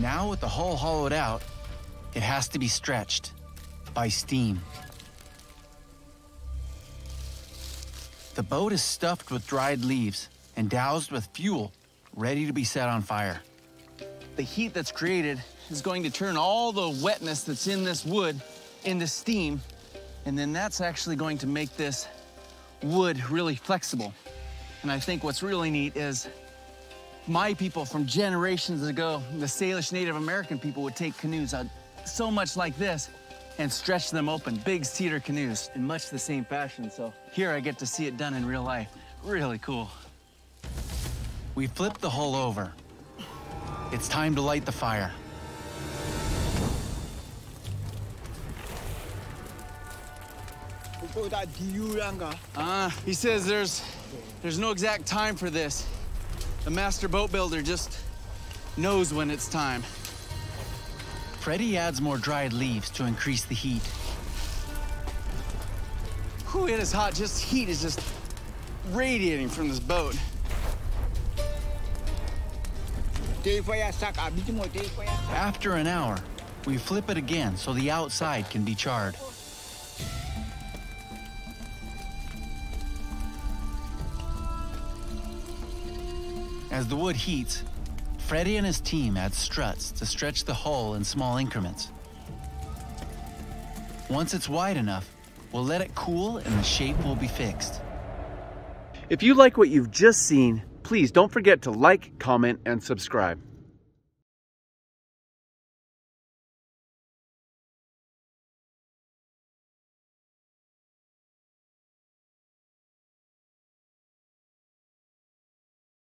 Now with the hull hollowed out, it has to be stretched by steam. The boat is stuffed with dried leaves and doused with fuel, ready to be set on fire. The heat that's created is going to turn all the wetness that's in this wood into steam, and then that's actually going to make this wood really flexible. And I think what's really neat is my people from generations ago, the Salish Native American people would take canoes out so much like this and stretch them open, big cedar canoes, in much the same fashion. So here I get to see it done in real life. Really cool. We flip the hull over. It's time to light the fire. He says there's no exact time for this. The master boat builder just knows when it's time. Freddie adds more dried leaves to increase the heat. Whew, it is hot. Just heat is just radiating from this boat. After an hour, we flip it again so the outside can be charred. As the wood heats, Freddie and his team add struts to stretch the hull in small increments. Once it's wide enough, we'll let it cool and the shape will be fixed. If you like what you've just seen, please don't forget to like, comment, and subscribe.